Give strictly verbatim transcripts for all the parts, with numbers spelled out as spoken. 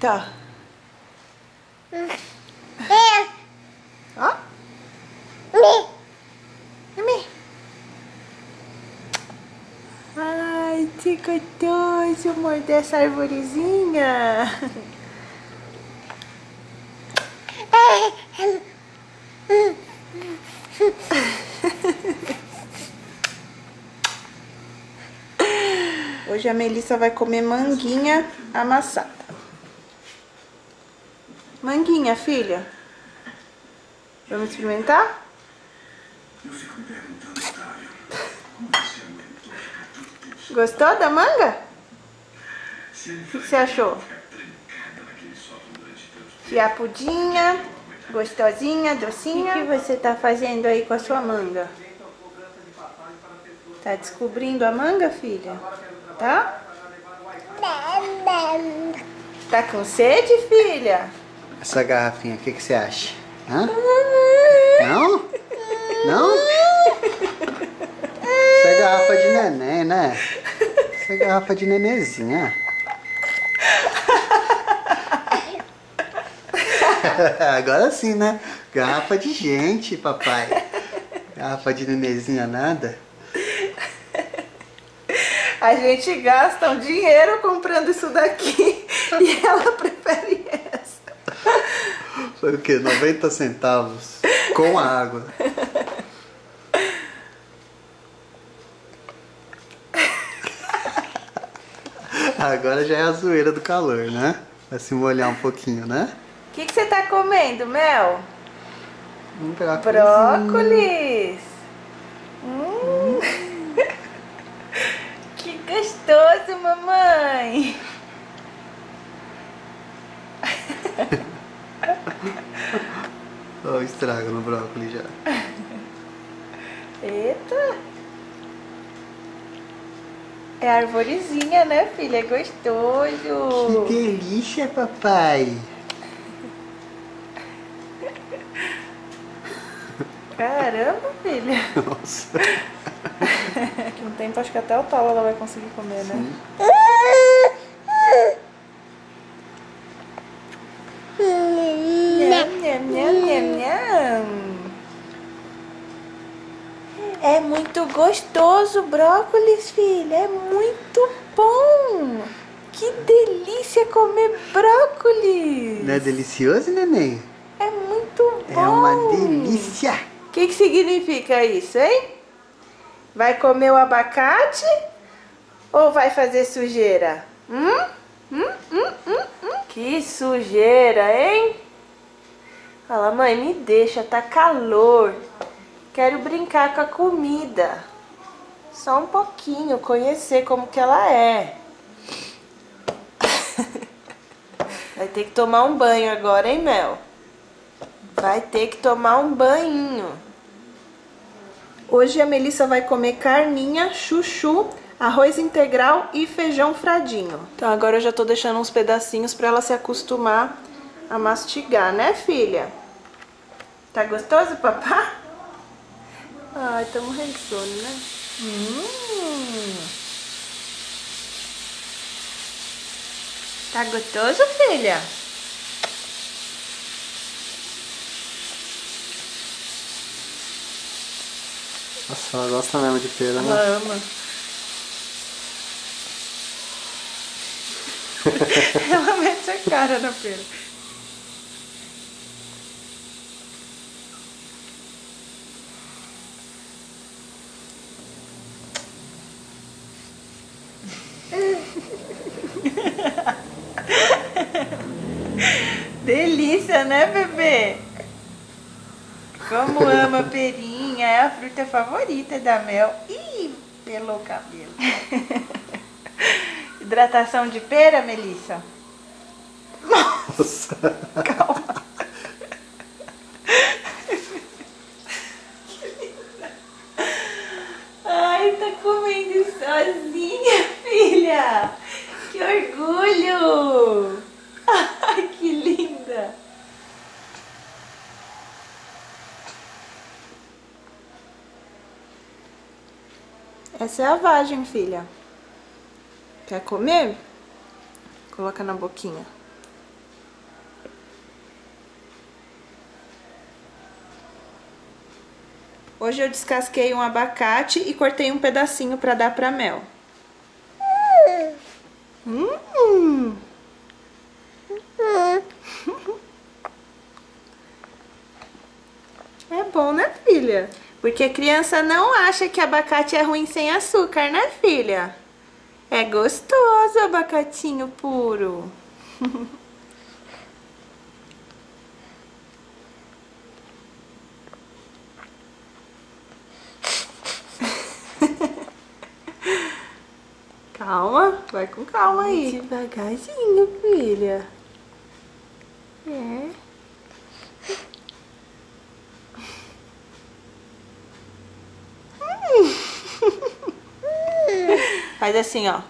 Tá. Ó. Ai, que gostoso morder essa arvorezinha. Hoje a Melissa vai comer manguinha amassada. Manguinha, filha. Vamos experimentar? Eu fico perguntando, Otávio, como você aguentou ficar tanto tempo. Gostou da manga? O que você achou? Fiapudinha, gostosinha, docinha. O que você tá fazendo aí com a sua manga? Tá descobrindo a manga, filha? Tá? Tá com sede, filha? Essa garrafinha, o que, que você acha? Hã? Não? Não? Essa é garrafa de neném, né? Essa é garrafa de nenenzinha. Agora sim, né? Garrafa de gente, papai. Garrafa de nenenzinha nada. A gente gasta um dinheiro comprando isso daqui e ela prefere essa. Foi o quê? noventa centavos com a água. Agora já é a zoeira do calor, né? Vai se molhar um pouquinho, né? O que, que você tá comendo, Mel? Um brócolis. Hum. Que gostoso, mamãe. Olha o estrago no brócolis já. Eita. É a arvorezinha, né, filha? É gostoso. Que delícia, papai. Caramba, filha. Nossa. Daqui a um tempo, acho que até o talo ela vai conseguir comer, sim, né? É muito gostoso o brócolis, filha. É muito bom. Que delícia comer brócolis. Não é delicioso, neném? É muito bom. É uma delícia. O que, que significa isso, hein? Vai comer o abacate ou vai fazer sujeira? Hum? Hum, hum, hum, hum. Que sujeira, hein? Fala, mãe, me deixa, tá calor. Quero brincar com a comida. Só um pouquinho, conhecer como que ela é. Vai ter que tomar um banho agora, hein, Mel? Vai ter que tomar um banhinho. Hoje a Melissa vai comer carninha, chuchu, arroz integral e feijão fradinho. Então agora eu já tô deixando uns pedacinhos pra ela se acostumar a mastigar, né, filha? Tá gostoso, papá? Ai, tá morrendo de sono, né? Hum. Tá gostoso, filha? Nossa, ela gosta mesmo de pera, né? Ela ama. Ela mete a cara na pera. Delícia, né, bebê? Como ama perinha, é a fruta favorita da Mel. Ih, pelou o cabelo. Hidratação de pera, Melissa? Nossa! Calma! Ai, tá comendo sozinha, filha! Que orgulho! Ai, que linda! Essa é a vagem, filha. Quer comer? Coloca na boquinha. Hoje eu descasquei um abacate e cortei um pedacinho para dar para Mel. Hum. É bom, né, filha? Porque criança não acha que abacate é ruim sem açúcar, né, filha? É gostoso o abacatinho puro. Calma, vai com calma aí. Devagarzinho, filha. É. Faz assim, ó.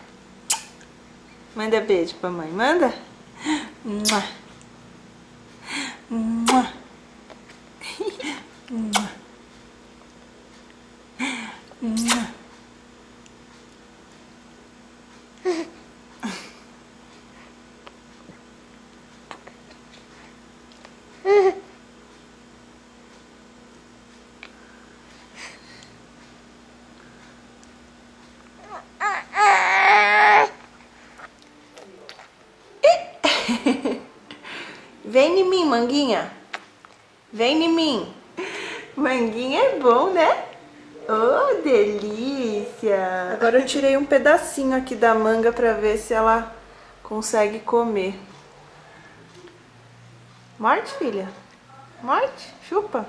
Manda beijo pra mãe, manda. Vem em mim, Manguinha. Vem em mim. Manguinha é bom, né? Oh, delícia. Agora eu tirei um pedacinho aqui da manga pra ver se ela consegue comer. Morde, filha. Morde, chupa.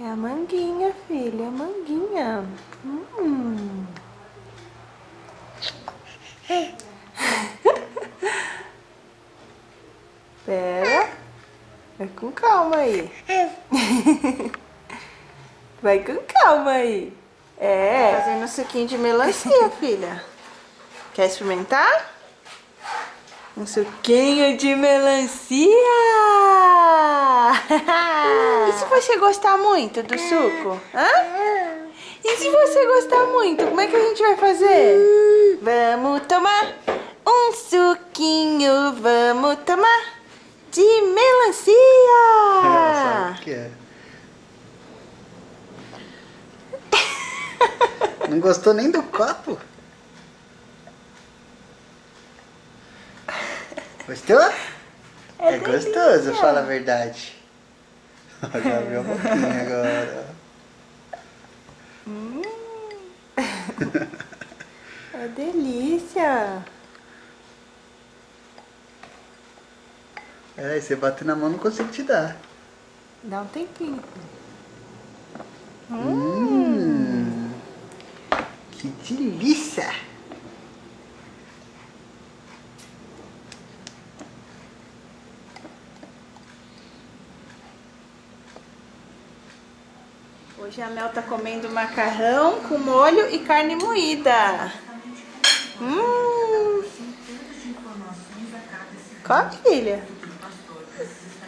É a manguinha, filha. É a manguinha. Hum... Pera, vai com calma aí. Vai com calma aí. É, fazendo um suquinho de melancia, filha. Quer experimentar? Um suquinho de melancia. E se você gostar muito do suco? Hã? E se você gostar muito, como é que a gente vai fazer? Vamos tomar um suquinho, vamos tomar de melancia. Ela sabe o que é. Não gostou nem do copo? Gostou? É, é gostoso, fala a verdade. Já abriu a boquinha agora. Hum. É delícia! É, você bater na mão não consigo te dar. Dá um tempinho. Hum, hum. Que delícia! Hoje a Mel tá comendo macarrão com molho e carne moída. Hum. Come, filha.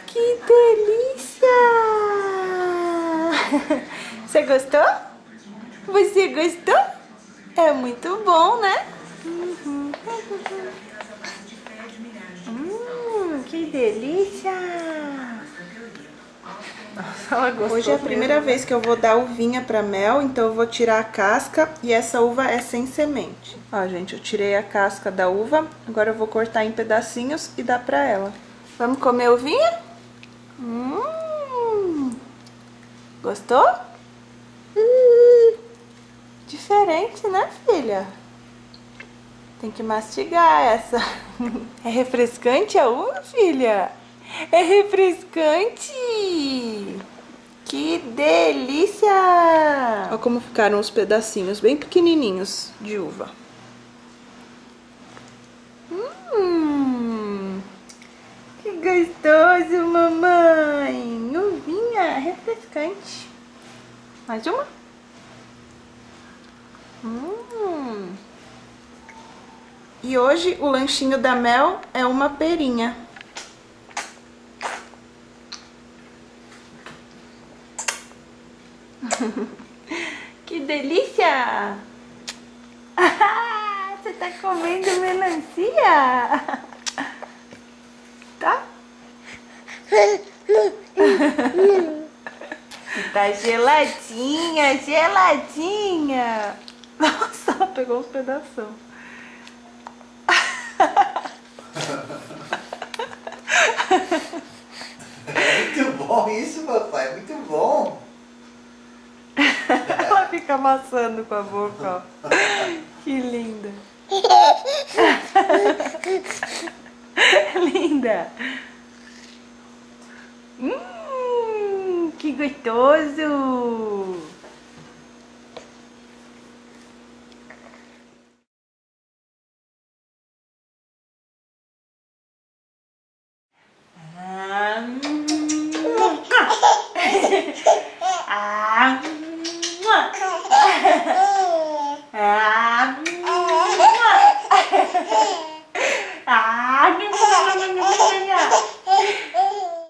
Que delícia! Você gostou? Você gostou? É muito bom, né? Uhum. Hum, que delícia! Nossa, ela gostou. Hoje é a primeira vez que eu vou dar uvinha pra Mel, então eu vou tirar a casca e essa uva é sem semente. Ó, gente, eu tirei a casca da uva, agora eu vou cortar em pedacinhos e dar pra ela. Vamos comer uvinha? Hum, gostou? Hum, diferente, né, filha? Tem que mastigar essa. É refrescante a uva, filha? É refrescante! Que delícia! Olha como ficaram os pedacinhos bem pequenininhos de uva. Hum! Que gostoso, mamãe! Uvinha refrescante. Mais uma? Hum! E hoje o lanchinho da Mel é uma perinha. Que delícia! Ah, você tá comendo melancia? Tá? Tá geladinha, geladinha. Nossa, ela pegou uns pedaços. Muito bom isso, papai. Muito bom. Ela fica amassando com a boca, ó. Que linda. Linda. Hum, que gostoso. Ah, ah.